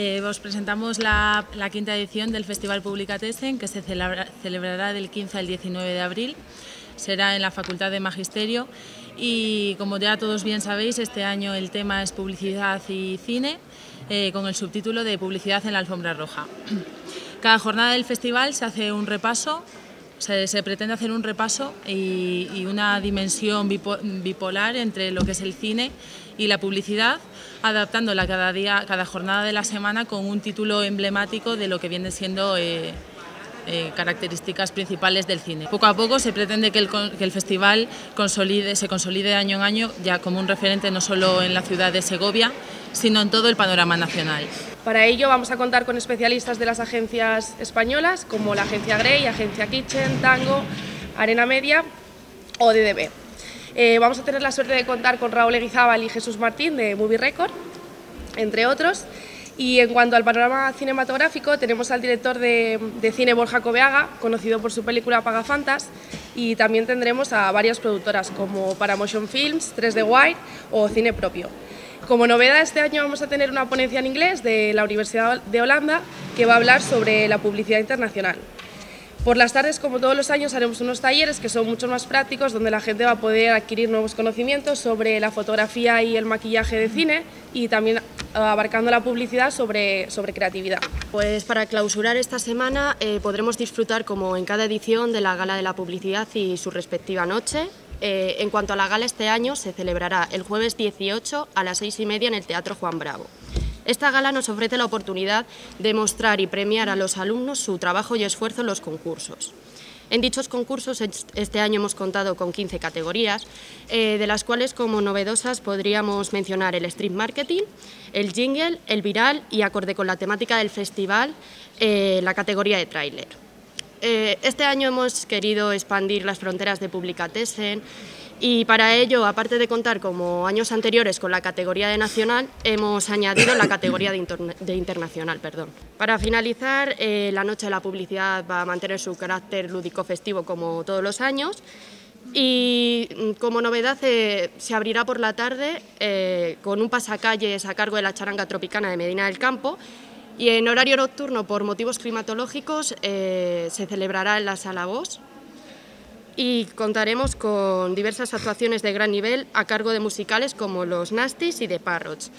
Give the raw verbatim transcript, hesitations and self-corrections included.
Eh, os presentamos la, la quinta edición del Festival Publicatessen, que se celebra, celebrará del quince al diecinueve de abril. Será en la Facultad de Magisterio y, como ya todos bien sabéis, este año el tema es publicidad y cine, eh, con el subtítulo de Publicidad en la alfombra roja. Cada jornada del festival se hace un repaso, se, se pretende hacer un repaso y, y una dimensión bipolar entre lo que es el cine y la publicidad, adaptándola cada día, cada jornada de la semana con un título emblemático de lo que viene siendo eh, Eh, características principales del cine. Poco a poco se pretende que el, que el festival consolide, se consolide año en año ya como un referente no solo en la ciudad de Segovia, sino en todo el panorama nacional. Para ello vamos a contar con especialistas de las agencias españolas como la Agencia Grey, Agencia Kitchen, Tango, Arena Media o D D B. Eh, vamos a tener la suerte de contar con Raúl Eguizábal y Jesús Martín de Movie Record, entre otros. Y en cuanto al panorama cinematográfico, tenemos al director de, de cine Borja Cobeaga, conocido por su película Pagafantas, y también tendremos a varias productoras como Paramotion Films, tres D Wire o Cine Propio. Como novedad, este año vamos a tener una ponencia en inglés de la Universidad de Holanda que va a hablar sobre la publicidad internacional. Por las tardes, como todos los años, haremos unos talleres que son mucho más prácticos, donde la gente va a poder adquirir nuevos conocimientos sobre la fotografía y el maquillaje de cine y también abarcando la publicidad sobre, sobre creatividad. Pues para clausurar esta semana eh, podremos disfrutar, como en cada edición, de la Gala de la Publicidad y su respectiva noche. Eh, en cuanto a la gala, este año se celebrará el jueves dieciocho a las seis y media en el Teatro Juan Bravo. Esta gala nos ofrece la oportunidad de mostrar y premiar a los alumnos su trabajo y esfuerzo en los concursos. En dichos concursos este año hemos contado con quince categorías, eh, de las cuales como novedosas podríamos mencionar el street marketing, el jingle, el viral y, acorde con la temática del festival, eh, la categoría de tráiler. Eh, este año hemos querido expandir las fronteras de Publicatessen. Y para ello, aparte de contar como años anteriores con la categoría de nacional, hemos añadido la categoría de, interna de internacional. Perdón. Para finalizar, eh, la noche de la publicidad va a mantener su carácter lúdico festivo como todos los años y, como novedad, eh, se abrirá por la tarde eh, con un pasacalles a cargo de la charanga tropicana de Medina del Campo. Y en horario nocturno, por motivos climatológicos, eh, se celebrará en la Sala Voss. Y contaremos con diversas actuaciones de gran nivel a cargo de musicales como los Nastis y The Parrots.